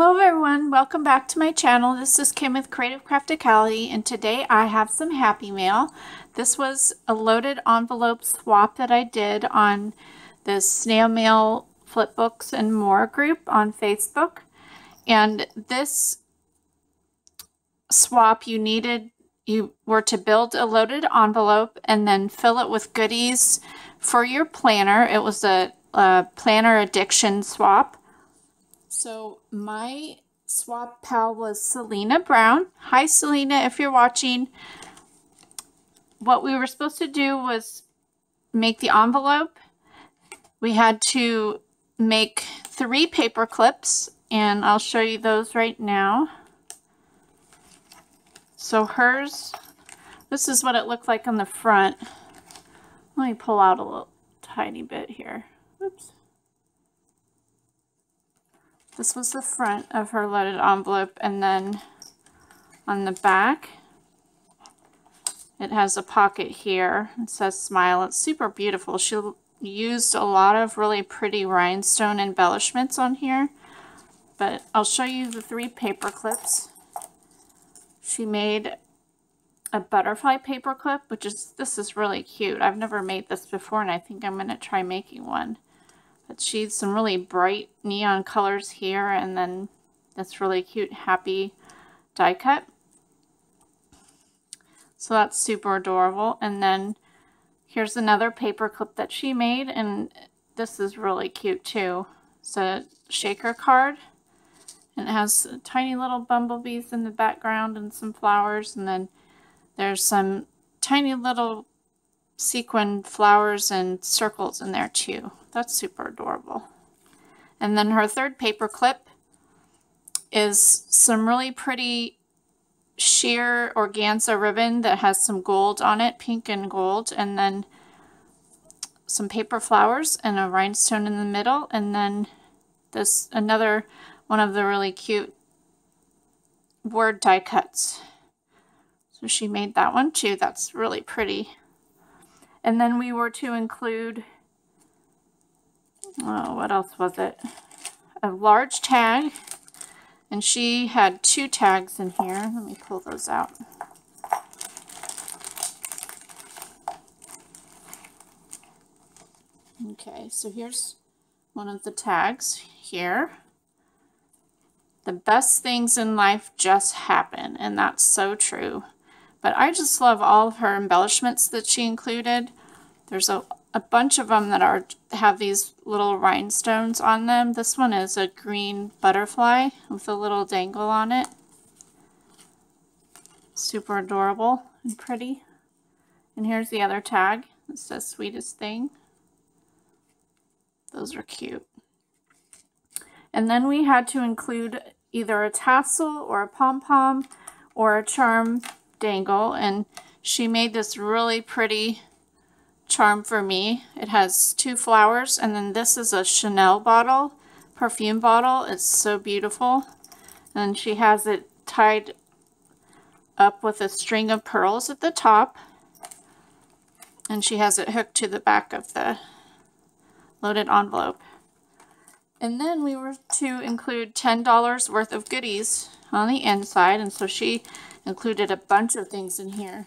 Hello everyone, welcome back to my channel. This is Kim with Creative Crafticality, and today I have some happy mail. This was a loaded envelope swap that I did on the Snailmail Flipbooks and More group on Facebook. And this swap, you were to build a loaded envelope and then fill it with goodies for your planner. It was a planner addiction swap. So my swap pal was Selina Brown. Hi Selina, if you're watching. What we were supposed to do was make the envelope. We had to make 3 paper clips, and I'll show you those right now. So hers, this is what it looked like on the front. Let me pull out a little tiny bit here. Oops. This was the front of her loaded envelope, and then on the back it has a pocket here. It says smile. It's super beautiful. She used a lot of really pretty rhinestone embellishments on here, but I'll show you the 3 paper clips. She made a butterfly paper clip, which is, this is really cute. I've never made this before, and I think I'm going to try making one. But she's some really bright neon colors here, and then this really cute happy die cut. So that's super adorable. And then here's another paper clip that she made, and this is really cute too. It's a shaker card, and it has tiny little bumblebees in the background and some flowers, and then there's some tiny little sequin flowers and circles in there too. That's super adorable. And then her 3rd paper clip is some really pretty sheer organza ribbon that has some gold on it, pink and gold, and then some paper flowers and a rhinestone in the middle, and then this, another one of the really cute word die cuts. So she made that one too. That's really pretty. And then we were to include, oh, what else was it? A large tag. And she had 2 tags in here. Let me pull those out. Okay, so here's one of the tags here. The best things in life just happen, and that's so true. But I just love all of her embellishments that she included. There's a bunch of them that have these little rhinestones on them. This one is a green butterfly with a little dangle on it. Super adorable and pretty. And here's the other tag. It says sweetest thing. Those are cute. And then we had to include either a tassel or a pom-pom or a charm dangle, and she made this really pretty charm for me. It has 2 flowers, and then this is a Chanel bottle, perfume bottle. It's so beautiful, and she has it tied up with a string of pearls at the top, and she has it hooked to the back of the loaded envelope. And then we were to include $10 worth of goodies on the inside, and so she included a bunch of things in here.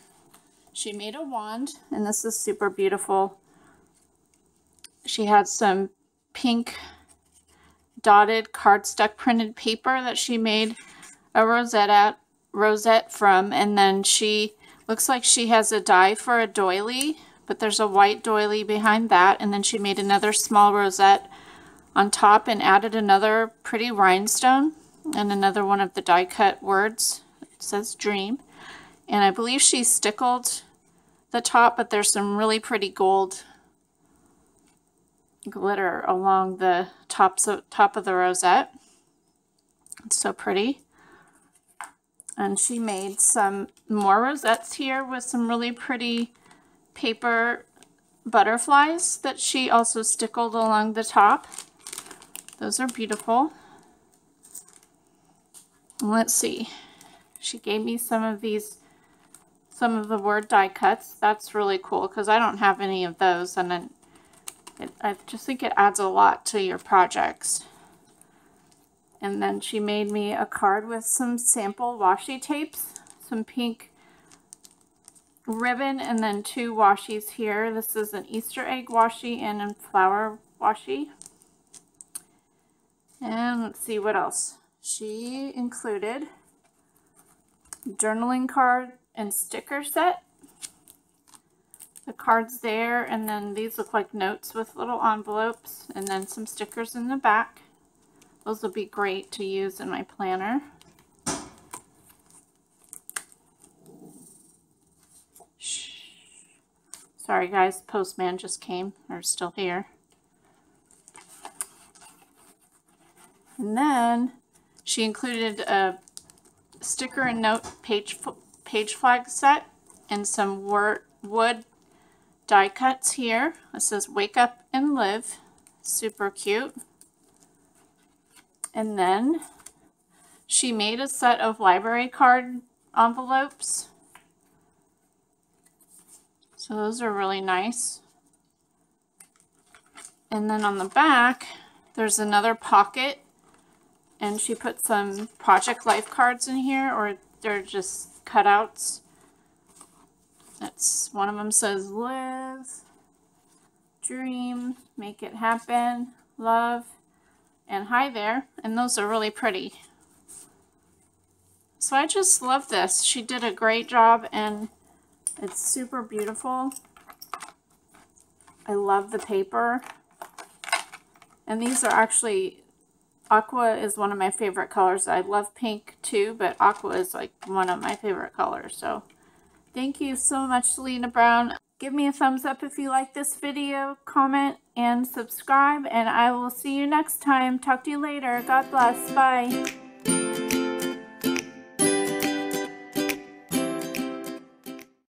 She made a wand, and this is super beautiful. She had some pink dotted cardstock printed paper that she made a rosette from, and then she looks like she has a die for a doily, but there's a white doily behind that, and then she made another small rosette on top and added another pretty rhinestone and another one of the die cut words. It says dream, and I believe she stickled the top, but there's some really pretty gold glitter along the top of the rosette. It's so pretty. And she made some more rosettes here with some really pretty paper butterflies that she also stickled along the top. Those are beautiful. Let's see. She gave me some of the word die cuts. That's really cool because I don't have any of those, and I just think it adds a lot to your projects. And then she made me a card with some sample washi tapes, some pink ribbon, and then two washies here. This is an Easter egg washi and a flower washi. And let's see what else. She included journaling card and sticker set. The cards there, and then these look like notes with little envelopes, and then some stickers in the back. Those will be great to use in my planner. Shh. Sorry guys, postman just came, or still here. And then she included a sticker and note page flag set and some wood die cuts here. It says "Wake Up and Live." Super cute. And then she made a set of library card envelopes. So those are really nice. And then on the back, there's another pocket, and she put some Project Life cards in here, or they're just cutouts. That's one of them says live, dream, make it happen, love, and hi there, and those are really pretty. So I just love this. She did a great job, and it's super beautiful. I love the paper. And these are actually, aqua is one of my favorite colors. I love pink too, but aqua is like one of my favorite colors. So thank you so much, Selina Brown. Give me a thumbs up if you like this video, comment, and subscribe, and I will see you next time. Talk to you later. God bless. Bye.